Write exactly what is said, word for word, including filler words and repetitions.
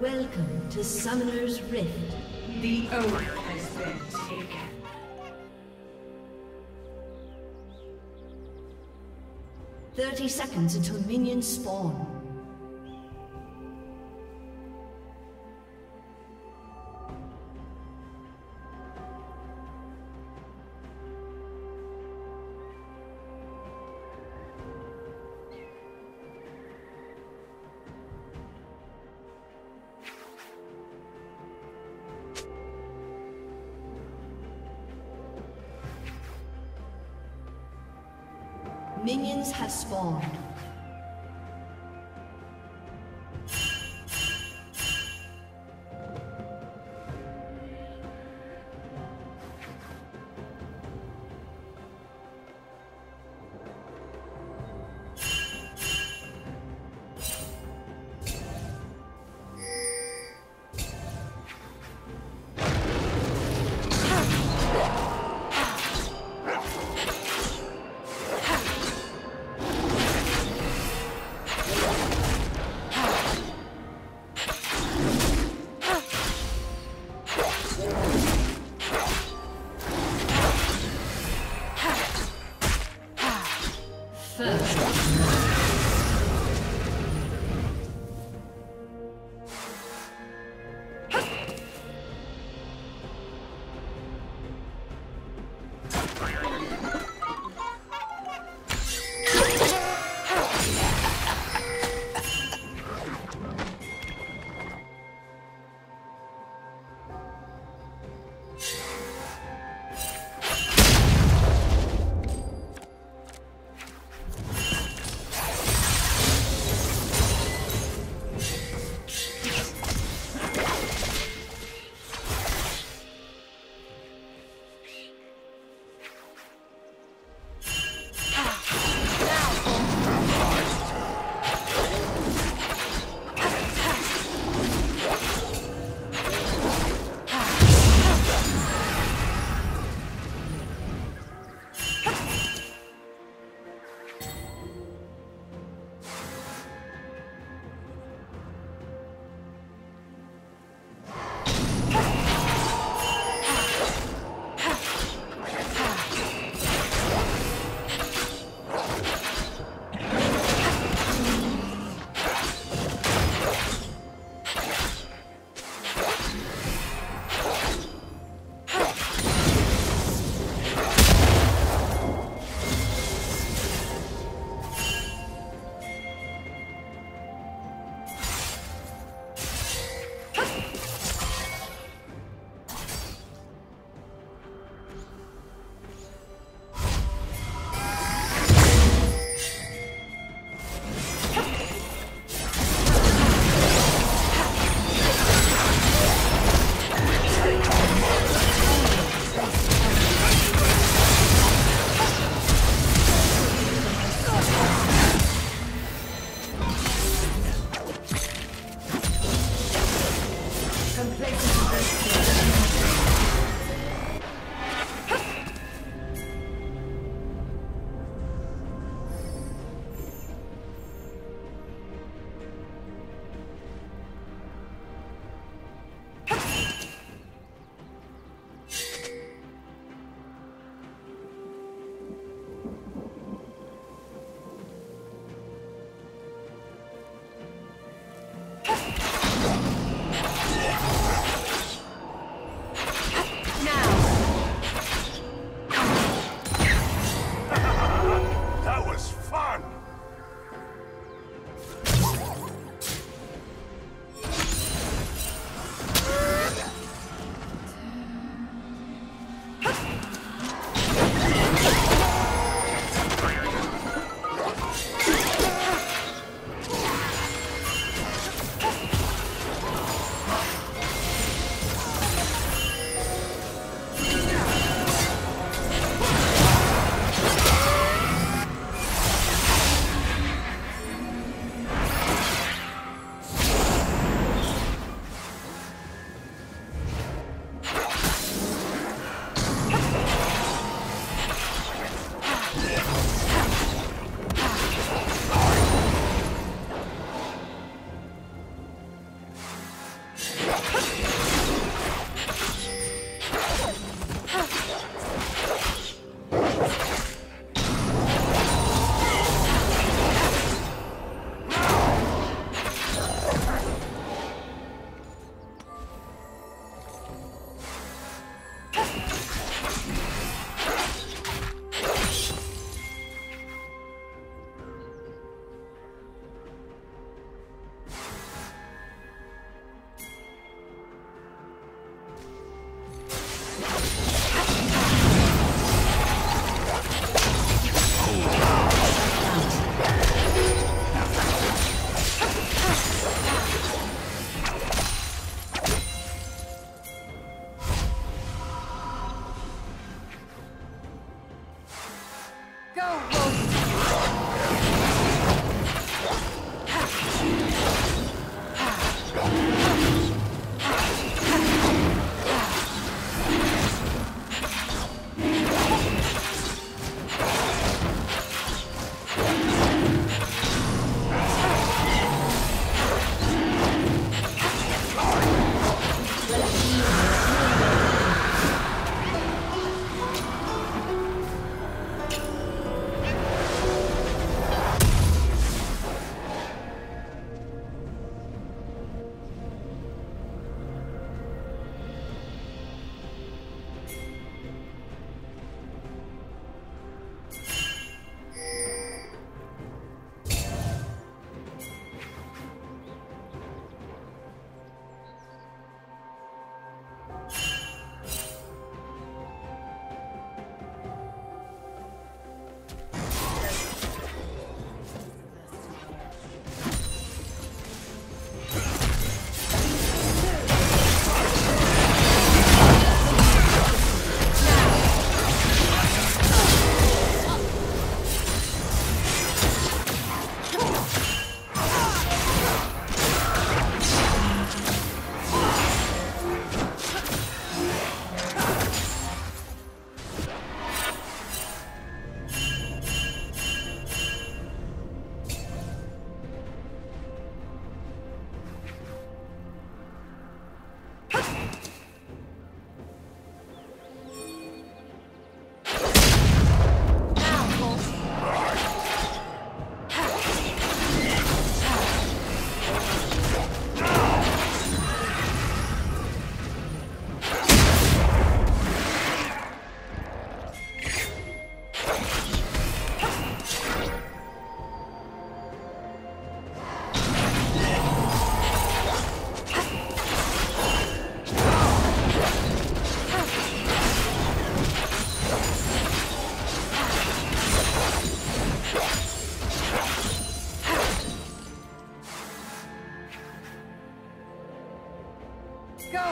Welcome to Summoner's Rift. The oath has been taken. Thirty seconds until minions spawn. Minions have spawned. go,